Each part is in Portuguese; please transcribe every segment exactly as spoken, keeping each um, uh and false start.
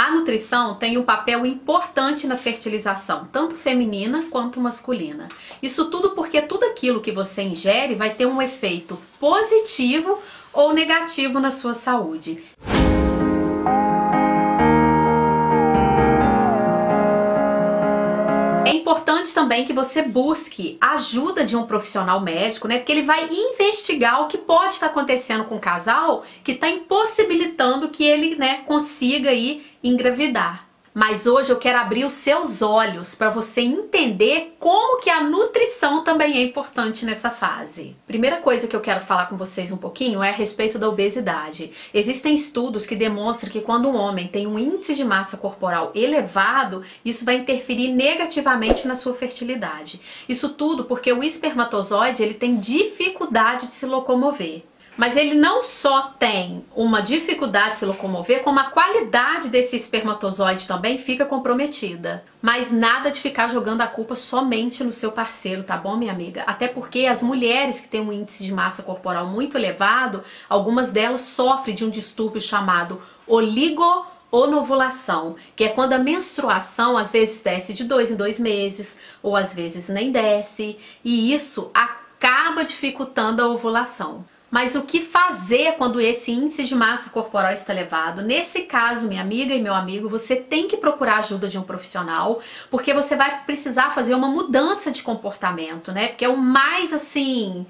A nutrição tem um papel importante na fertilização, tanto feminina quanto masculina. Isso tudo porque tudo aquilo que você ingere vai ter um efeito positivo ou negativo na sua saúde. É importante também que você busque a ajuda de um profissional médico, né? Porque ele vai investigar o que pode estar acontecendo com o casal que está impossibilitando que ele, né, consiga aí engravidar. Mas hoje eu quero abrir os seus olhos para você entender como que a nutrição também é importante nessa fase. Primeira coisa que eu quero falar com vocês um pouquinho é a respeito da obesidade. Existem estudos que demonstram que quando um homem tem um índice de massa corporal elevado, isso vai interferir negativamente na sua fertilidade. Isso tudo porque o espermatozoide ele tem dificuldade de se locomover. Mas ele não só tem uma dificuldade de se locomover, como a qualidade desse espermatozoide também fica comprometida. Mas nada de ficar jogando a culpa somente no seu parceiro, tá bom, minha amiga? Até porque as mulheres que têm um índice de massa corporal muito elevado, algumas delas sofrem de um distúrbio chamado oligonucleose. Onovulação, que é quando a menstruação às vezes desce de dois em dois meses, ou às vezes nem desce, e isso acaba dificultando a ovulação. Mas o que fazer quando esse índice de massa corporal está elevado? Nesse caso, minha amiga e meu amigo, você tem que procurar a ajuda de um profissional, porque você vai precisar fazer uma mudança de comportamento, né? Porque é o mais assim...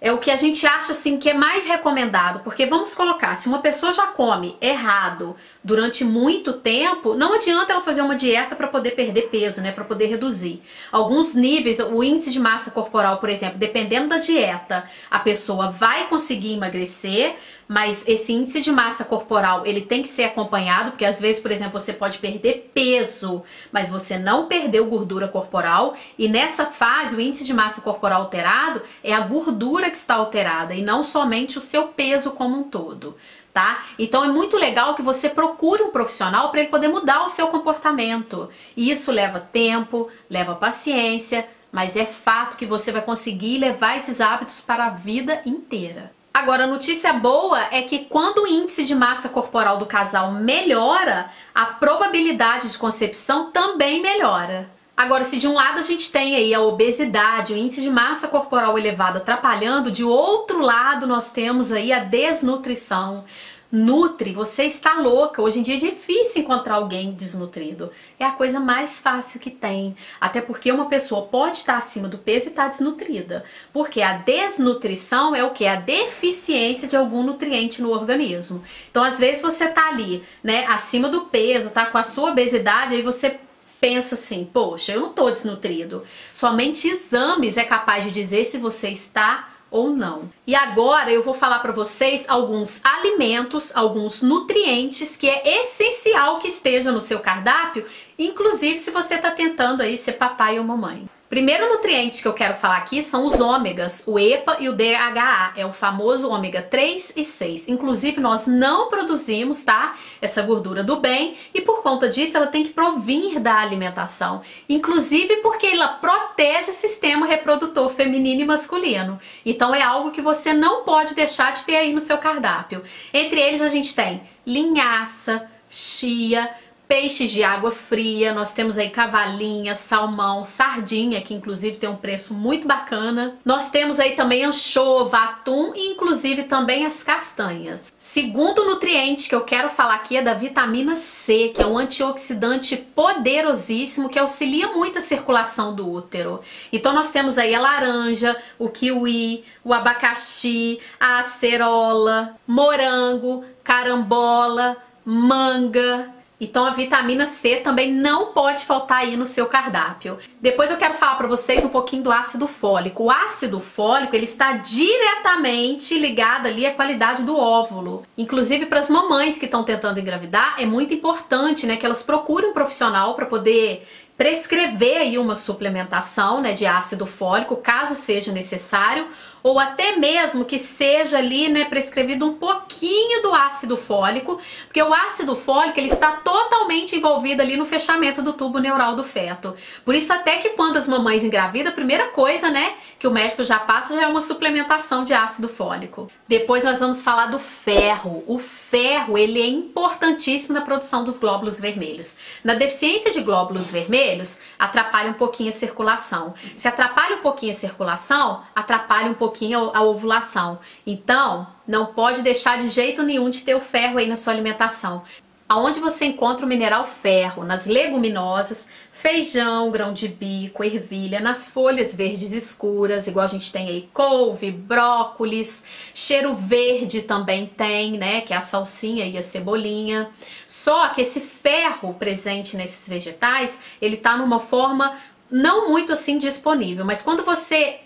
é o que a gente acha assim que é mais recomendado, porque vamos colocar, se uma pessoa já come errado durante muito tempo, não adianta ela fazer uma dieta para poder perder peso, né, para poder reduzir. Alguns níveis, o índice de massa corporal, por exemplo, dependendo da dieta, a pessoa vai conseguir emagrecer, mas esse índice de massa corporal, ele tem que ser acompanhado, porque às vezes, por exemplo, você pode perder peso, mas você não perdeu gordura corporal, e nessa fase, o índice de massa corporal alterado é a gordura que está alterada e não somente o seu peso como um todo, tá? Então é muito legal que você procure um profissional para ele poder mudar o seu comportamento. E isso leva tempo, leva paciência, mas é fato que você vai conseguir levar esses hábitos para a vida inteira. Agora, a notícia boa é que quando o índice de massa corporal do casal melhora, a probabilidade de concepção também melhora. Agora, se de um lado a gente tem aí a obesidade, o índice de massa corporal elevado atrapalhando, de outro lado nós temos aí a desnutrição. Nutre, você está louca. Hoje em dia é difícil encontrar alguém desnutrido. É a coisa mais fácil que tem. Até porque uma pessoa pode estar acima do peso e estar desnutrida. Porque a desnutrição é o que? A deficiência de algum nutriente no organismo. Então, às vezes você está ali, né, acima do peso, tá com a sua obesidade, aí você pensa assim, poxa, eu não estou desnutrido. Somente exames é capaz de dizer se você está ou não. E agora eu vou falar para vocês alguns alimentos, alguns nutrientes que é essencial que esteja no seu cardápio, inclusive se você está tentando aí ser papai ou mamãe. Primeiro nutriente que eu quero falar aqui são os ômegas, o EPA e o D H A, é o famoso ômega três e seis. Inclusive nós não produzimos, tá, essa gordura do bem e por conta disso ela tem que provir da alimentação. Inclusive porque ela protege o sistema reprodutor feminino e masculino. Então é algo que você não pode deixar de ter aí no seu cardápio. Entre eles a gente tem linhaça, chia, peixes de água fria, nós temos aí cavalinha, salmão, sardinha, que inclusive tem um preço muito bacana. Nós temos aí também anchova, atum e inclusive também as castanhas. Segundo nutriente que eu quero falar aqui é da vitamina C, que é um antioxidante poderosíssimo que auxilia muito a circulação do útero. Então nós temos aí a laranja, o kiwi, o abacaxi, a acerola, morango, carambola, manga... Então a vitamina C também não pode faltar aí no seu cardápio. Depois eu quero falar para vocês um pouquinho do ácido fólico. O ácido fólico, ele está diretamente ligado ali à qualidade do óvulo. Inclusive para as mamães que estão tentando engravidar, é muito importante, né, que elas procurem um profissional para poder prescrever aí uma suplementação, né, de ácido fólico, caso seja necessário, ou até mesmo que seja ali, né, prescrevido um pouquinho do ácido fólico, porque o ácido fólico ele está totalmente envolvido ali no fechamento do tubo neural do feto. Por isso até que quando as mamães engravidam, a primeira coisa, né, que o médico já passa já é uma suplementação de ácido fólico. Depois nós vamos falar do ferro. O ferro, ele é importantíssimo na produção dos glóbulos vermelhos. Na deficiência de glóbulos vermelhos, atrapalha um pouquinho a circulação. Se atrapalha um pouquinho a circulação, atrapalha um pouquinho a ovulação. Então, não pode deixar de jeito nenhum de ter o ferro aí na sua alimentação. Aonde você encontra o mineral ferro? Nas leguminosas, feijão, grão de bico, ervilha, nas folhas verdes escuras, igual a gente tem aí couve, brócolis, cheiro verde também tem, né, que é a salsinha e a cebolinha. Só que esse ferro presente nesses vegetais, ele tá numa forma não muito assim disponível, mas quando você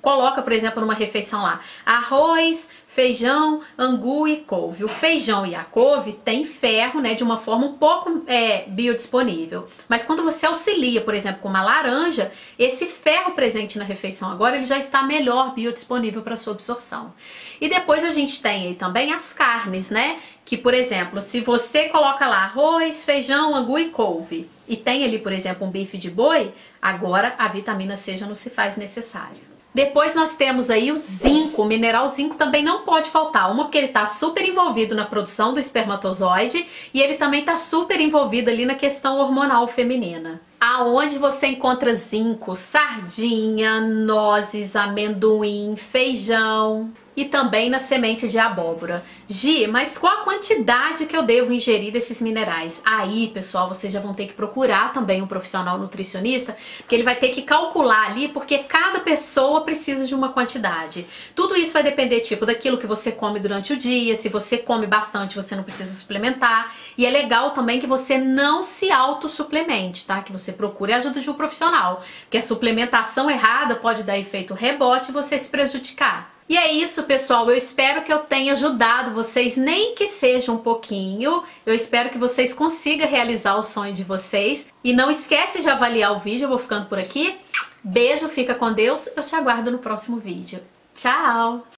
coloca, por exemplo, numa refeição lá, arroz, feijão, angu e couve. O feijão e a couve tem ferro, né, de uma forma um pouco é, biodisponível. Mas quando você auxilia, por exemplo, com uma laranja, esse ferro presente na refeição agora, ele já está melhor biodisponível para sua absorção. E depois a gente tem aí também as carnes, né, que, por exemplo, se você coloca lá arroz, feijão, angu e couve, e tem ali, por exemplo, um bife de boi, agora a vitamina C já não se faz necessária. Depois nós temos aí o zinco. O mineral zinco também não pode faltar. Uma, porque ele está super envolvido na produção do espermatozoide e ele também está super envolvido ali na questão hormonal feminina. Aonde você encontra zinco? Sardinha, nozes, amendoim, feijão e também na semente de abóbora. Gi, mas qual a quantidade que eu devo ingerir desses minerais? Aí, pessoal, vocês já vão ter que procurar também um profissional nutricionista, porque ele vai ter que calcular ali, porque cada pessoa precisa de uma quantidade. Tudo isso vai depender, tipo, daquilo que você come durante o dia. Se você come bastante, você não precisa suplementar. E é legal também que você não se autossuplemente, tá? Que você procure a ajuda de um profissional, porque a suplementação errada pode dar efeito rebote e você se prejudicar. E é isso, pessoal, eu espero que eu tenha ajudado vocês, nem que seja um pouquinho. Eu espero que vocês consigam realizar o sonho de vocês. E não esquece de avaliar o vídeo, eu vou ficando por aqui. Beijo, fica com Deus, eu te aguardo no próximo vídeo. Tchau!